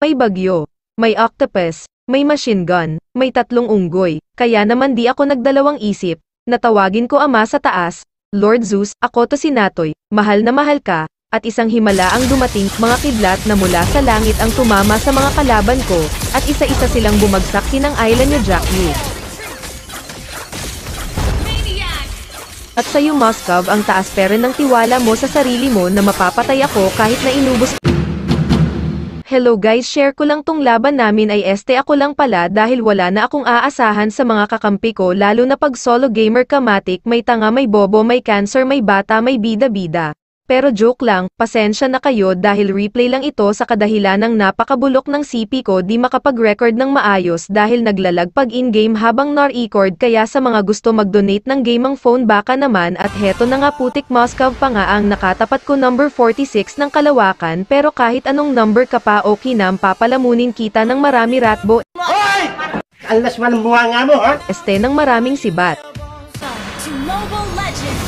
May bagyo, may octopus, may machine gun, may tatlong unggoy, kaya naman di ako nagdalawang isip, natawagin ko ama sa taas, Lord Zeus, ako to si Natoy, mahal na mahal ka, at isang himala ang dumating, mga kidlat na mula sa langit ang tumama sa mga kalaban ko, at isa-isa silang bumagsak kinang island niyo Jack Nick. At sa'yo Moskov ang taas pero ng tiwala mo sa sarili mo na mapapatay ako kahit na inubos. Hello guys, share ko lang tong laban namin ay ako lang pala dahil wala na akong aasahan sa mga kakampi ko lalo na pag solo gamer ka matik, may tanga, may bobo, may cancer, may bata, may bida-bida. Pero joke lang, pasensya na kayo dahil replay lang ito sa kadahilan ng napakabulok ng CP ko di makapag-record ng maayos dahil naglalag pag in-game habang na-record kaya sa mga gusto mag-donate ng gamang phone baka naman at heto na nga putik Moskov pa nga ang nakatapat ko number 46 ng kalawakan pero kahit anong number ka pa o kinam papalamunin kita ng marami ratbo. Hoy! Alas man buwanga mo, ha? Ng maraming sibat.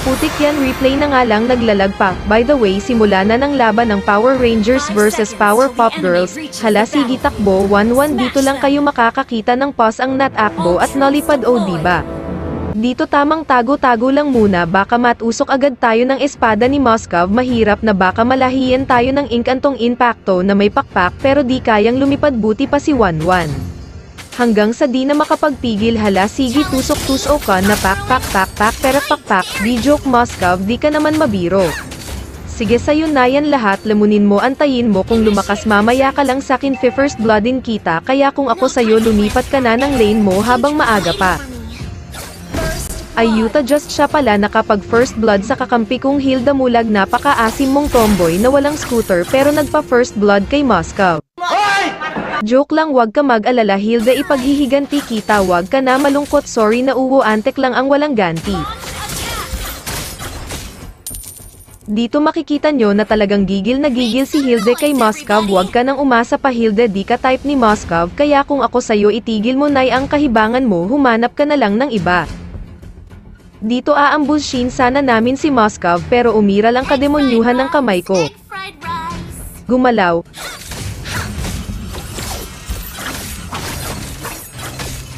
Putik yan, replay na nga lang naglalag pa. By the way, simula na ng laban ng Power Rangers versus Power Pop Girls. Hala sige takbo, Wanwan dito lang kayo makakakita ng pause ang natakbo at nolipad o diba? Dito tamang tago-tago lang muna baka matusok agad tayo ng espada ni Moskov mahirap na baka malahiyan tayo ng inkantong impacto na may pakpak pero di kayang lumipad buti pa si Wanwan. Hanggang sa di na makapagpigil hala sige tusok-tusok ka na pak-pak-pak-pak pero pak-pak, di joke Moskov di ka naman mabiro. Sige sa'yo na yan lahat lamunin mo antayin mo kung lumakas mamaya ka lang sakin first bloodin kita kaya kung ako sa'yo lumipat ka na ng lane mo habang maaga pa. Ayuta just siya pala nakapag first blood sa kakampi kong Hilda mulag napakaasim mong tomboy na walang scooter pero nagpa first blood kay Moskov. Joke lang wag ka mag-alala Hilda ipaghihiganti kita wag ka na malungkot sorry na uwo antek lang ang walang ganti. Dito makikita nyo na talagang gigil na gigil si Hilda kay Moskov wag ka nang umasa pa Hilda di ka type ni Moskov kaya kung ako sayo itigil mo nay ang kahibangan mo humanap ka na lang ng iba. Dito aambushin sana namin si Moskov pero umira lang kademonyuhan ng kamay ko. Gumalaw.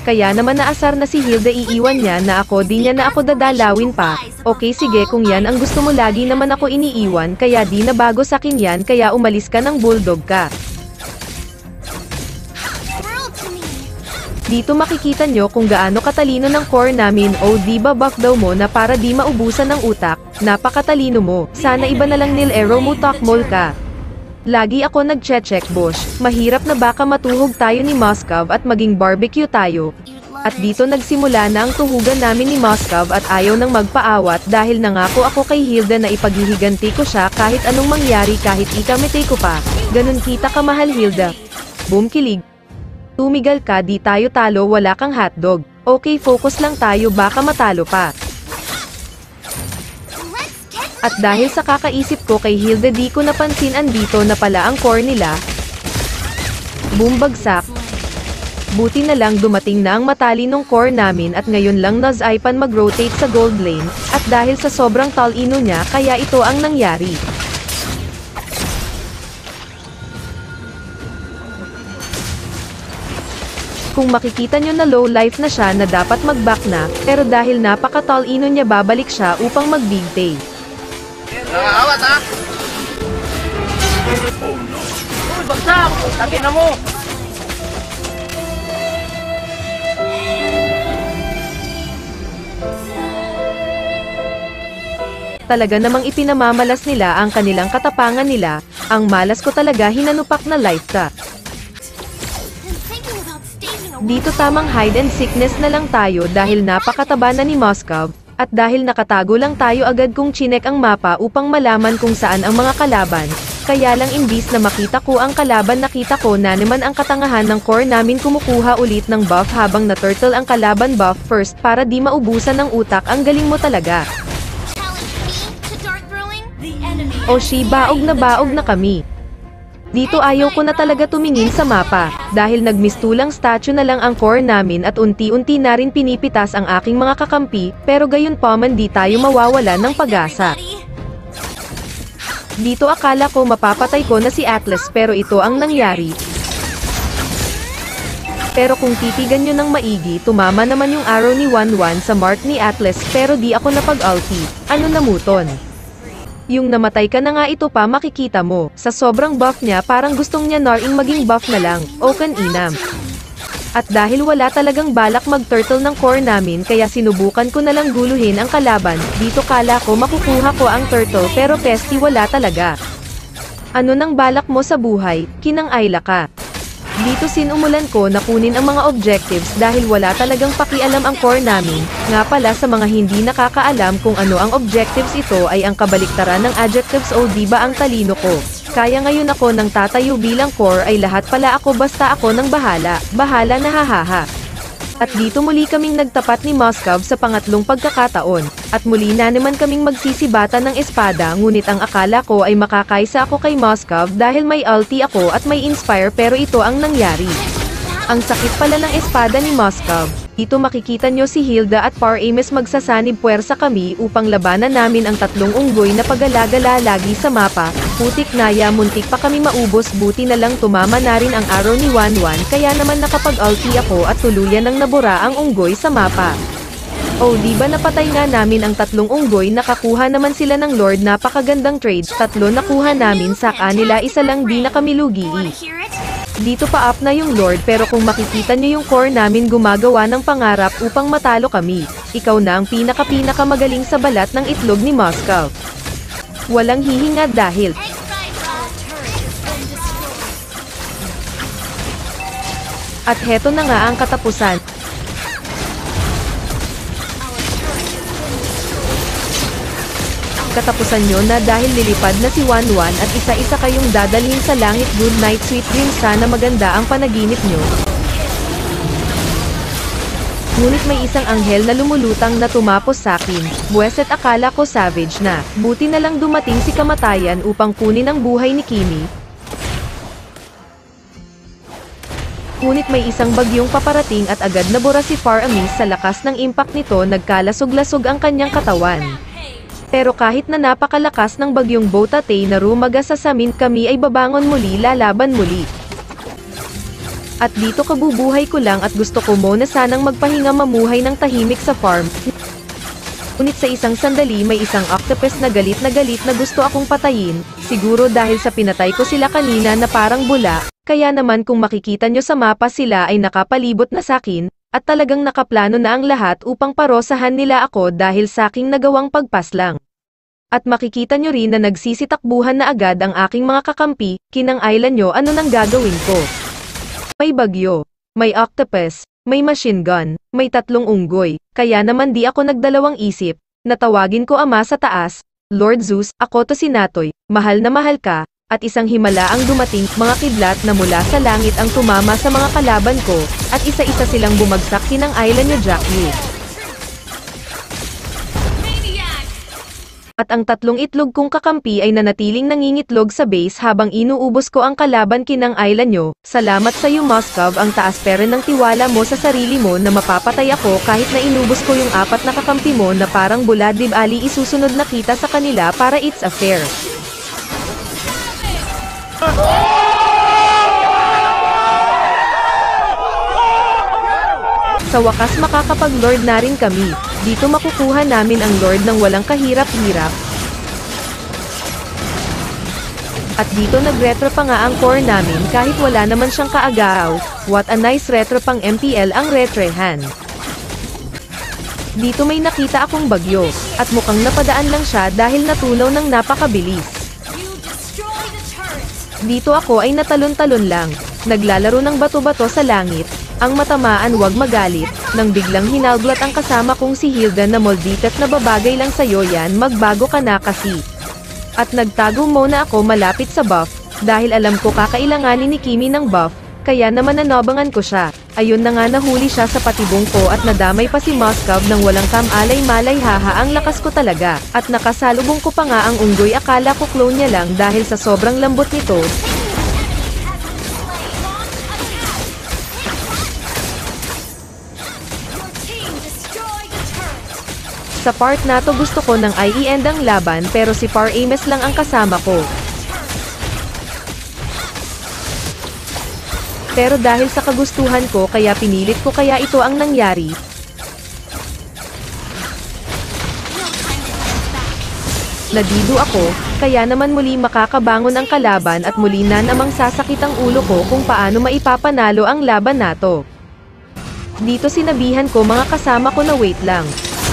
Kaya naman naasar na si Hilda iiwan niya na ako di niya na ako dadalawin pa. Okay sige kung yan ang gusto mo lagi naman ako iniiwan kaya di na bago sakin yan kaya umalis ka ng bulldog ka. Dito makikita nyo kung gaano katalino ng core namin o diba buff daw mo na para di maubusan ng utak. Napakatalino mo. Sana iba na lang nil arrow mo takmol ka. Lagi ako nag-check boss, mahirap na baka matuhog tayo ni Moskov at maging barbecue tayo. At dito nagsimula na ang tuhugan namin ni Moskov at ayaw nang magpaawat dahil nangako ako kay Hilda na ipaghihiganti ko siya kahit anong mangyari kahit ikamete ko pa. Ganun kita kamahal Hilda. Boom kilig. Tumigal ka di tayo talo wala kang hotdog. Okay focus lang tayo baka matalo pa. At dahil sa kakaisip ko kay Hilda di ko napansin andito na pala ang core nila. Bumbagsak. Buti na lang dumating na ang matalinong core namin at ngayon lang Nazaipan mag-rotate sa gold lane. At dahil sa sobrang talino niya kaya ito ang nangyari. Kung makikita nyo na low life na siya na dapat mag-back na. Pero dahil napaka-talino niya babalik siya upang mag-big tail. Nakakawat ha? Uy, bagsak! Lagi na mo! Talaga namang ipinamamalas nila ang kanilang katapangan nila. Ang malas ko talaga hinanupak na life ka. Dito tamang hide and sickness na lang tayo dahil napakataba na ni Moskov. At dahil nakatago lang tayo agad kung chinek ang mapa upang malaman kung saan ang mga kalaban, kaya lang imbis na makita ko ang kalaban nakita ko na naman ang katangahan ng core namin kumukuha ulit ng buff habang na-turtle ang kalaban buff first para di maubusan ng utak ang galing mo talaga. O shi baog na kami. Dito ayaw ko na talaga tumingin sa mapa, dahil nagmistulang statue na lang ang core namin at unti-unti na rin pinipitas ang aking mga kakampi, pero gayon pa man di tayo mawawala ng pag-asa. Dito akala ko mapapatay ko na si Atlas pero ito ang nangyari. Pero kung titigan nyo ng maigi, tumama naman yung arrow ni Wanwan sa mark ni Atlas pero di ako napag-ulti. Ano namuton? Yung namatay ka na nga ito pa makikita mo. Sa sobrang buff niya parang gustong niya naring maging buff na lang. O kan inam. At dahil wala talagang balak mag-turtle ng core namin kaya sinubukan ko na lang guluhin ang kalaban. Dito kala ko makukuha ko ang turtle pero pesti wala talaga. Ano nang balak mo sa buhay, kinang-ayla ka. Dito sinumulan ko na kunin ang mga objectives dahil wala talagang pakialam ang core namin. Nga pala sa mga hindi nakakaalam kung ano ang objectives, ito ay ang kabaliktaran ng adjectives o diba ang talino ko. Kaya ngayon ako nang tatayo bilang core ay lahat pala ako basta ako nang bahala. Bahala na hahaha. At dito muli kaming nagtapat ni Moskov sa pangatlong pagkakataon. At muli na naman kaming magsisibata ng espada ngunit ang akala ko ay makakaisa ako kay Moskov dahil may ulti ako at may inspire pero ito ang nangyari. Ang sakit pala ng espada ni Moskov. Dito makikita nyo si Hilda at Faramis magsasanib puwersa kami upang labanan namin ang tatlong unggoy na pagalagala lagi sa mapa. Putik naya, muntik pa kami maubos, buti na lang tumama na rin ang arrow ni Wanwan kaya naman nakapag-ulti ako at tuluyan ng nabura ang unggoy sa mapa. Oh diba napatay nga namin ang tatlong unggoy, nakakuha naman sila ng Lord, napakagandang trade, tatlo nakuha namin sa kanila, isa lang di na kami lugi. Dito pa up na yung Lord pero kung makikita nyo yung core namin gumagawa ng pangarap upang matalo kami. Ikaw na ang pinaka-pinaka magaling sa balat ng itlog ni Moskov. Walang hihinga dahil at heto na nga ang katapusan. Katapusan nyo na dahil lilipad na si Wanwan at isa-isa kayong dadalhin sa langit. Good night sweet dreams, sana maganda ang panaginip nyo. Ngunit may isang anghel na lumulutang na tumapos sa akin. Buweset akala ko savage na. Buti na lang dumating si kamatayan upang kunin ang buhay ni Kimi. Ngunit may isang bagyong paparating at agad nabura si Faramis. Sa lakas ng impact nito nagkalasog-lasog ang kanyang katawan. Pero kahit na napakalakas ng bagyong botate na rumaga sa samin, kami ay babangon muli, lalaban muli. At dito kabubuhay ko lang at gusto ko muna sanang magpahinga mamuhay ng tahimik sa farm. Ngunit sa isang sandali may isang octopus na galit na gusto akong patayin, siguro dahil sa pinatay ko sila kanina na parang bula, kaya naman kung makikita nyo sa mapa sila ay nakapalibot na sakin. At talagang nakaplano na ang lahat upang parosahan nila ako dahil sa aking nagawang pagpaslang. At makikita nyo rin na nagsisitakbuhan na agad ang aking mga kakampi. Kinang-island nyo ano nang gagawin ko. May bagyo, may octopus, may machine gun, may tatlong unggoy. Kaya naman di ako nagdalawang isip. Natawagin ko ama sa taas, Lord Zeus, ako to si Natoy, mahal na mahal ka. At isang himala ang dumating, mga kidlat na mula sa langit ang tumama sa mga kalaban ko, at isa-isa silang bumagsak. Kinang-island nyo Jack Nick. At ang tatlong itlog kong kakampi ay nanatiling nangingitlog sa base habang inuubos ko ang kalaban. Kinang-island nyo, salamat sa'yo Moskov, ang taas pera ng tiwala mo sa sarili mo na mapapatay ako kahit na inubos ko yung apat na kakampi mo na parang bula. Dibali isusunod na kita sa kanila para it's a fair. Sa wakas makakapag-lord na rin kami. Dito makukuha namin ang lord ng walang kahirap-hirap. At dito nagretro pa nga ang core namin kahit wala naman siyang kaagaaw. What a nice retro pang MPL ang retrehan. Dito may nakita akong bagyo at mukhang napadaan lang siya dahil natulaw ng napakabilis. Dito ako ay natalon-talon lang, naglalaro ng bato-bato sa langit, ang matamaan wag magalit, nang biglang hinalglat ang kasama kong si Hilda na molditet na babagay lang sa'yo yan, magbago ka na kasi. At nagtago muna ako malapit sa buff, dahil alam ko kakailanganin ni Kimi ng buff, kaya naman nanabangan ko siya. Ayun na nga nahuli siya sa patibong ko at nadamay pa si Moskov ng walang kamalay-malay. Haha ang lakas ko talaga. At nakasalubong ko pa nga ang unggoy, akala ko clone niya lang dahil sa sobrang lambot nito. Sa part na to gusto ko nang i-end ang laban pero si Faramis lang ang kasama ko. Pero dahil sa kagustuhan ko kaya pinilit ko kaya ito ang nangyari. Nadido ako, kaya naman muli makakabangon ang kalaban at muli na namang sasakit ang ulo ko kung paano maipapanalo ang laban na to. Dito sinabihan ko mga kasama ko na wait lang.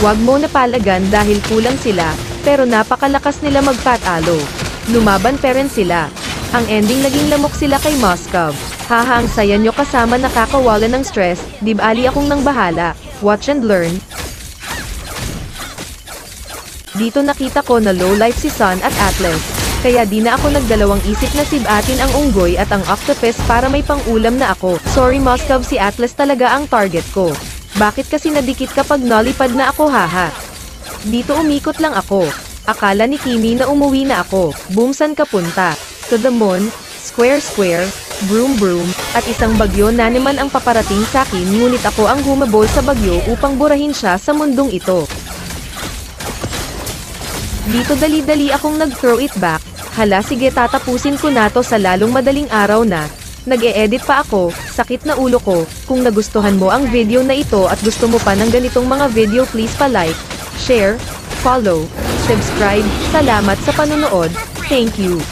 Huwag mo napalagan dahil kulang sila, pero napakalakas nila magpatalo. Lumaban pa rin sila. Ang ending naging lamok sila kay Moskov. Haha, ang saya nyo kasama nakakawala ng stress, dibali akong nang bahala. Watch and learn. Dito nakita ko na low life si Sun at Atlas, kaya di na ako nagdalawang isip na sibatin ang unggoy at ang octopus para may pangulam na ako. Sorry Moskov, si Atlas talaga ang target ko. Bakit kasi nadikit kapag nalipad na ako haha? Dito umikot lang ako. Akala ni Kimi na umuwi na ako. Boom, san ka punta? To the moon, square square, broom broom, at isang bagyo na naman ang paparating sa akin ngunit ako ang humabol sa bagyo upang burahin siya sa mundong ito. Dito dali-dali akong nag-throw it back. Hala sige, tatapusin ko na to sa lalong madaling araw na. Nag-e-edit pa ako, sakit na ulo ko. Kung nagustuhan mo ang video na ito at gusto mo pa ng ganitong mga video, please pa-like, share, follow, subscribe. Salamat sa panonood. Thank you.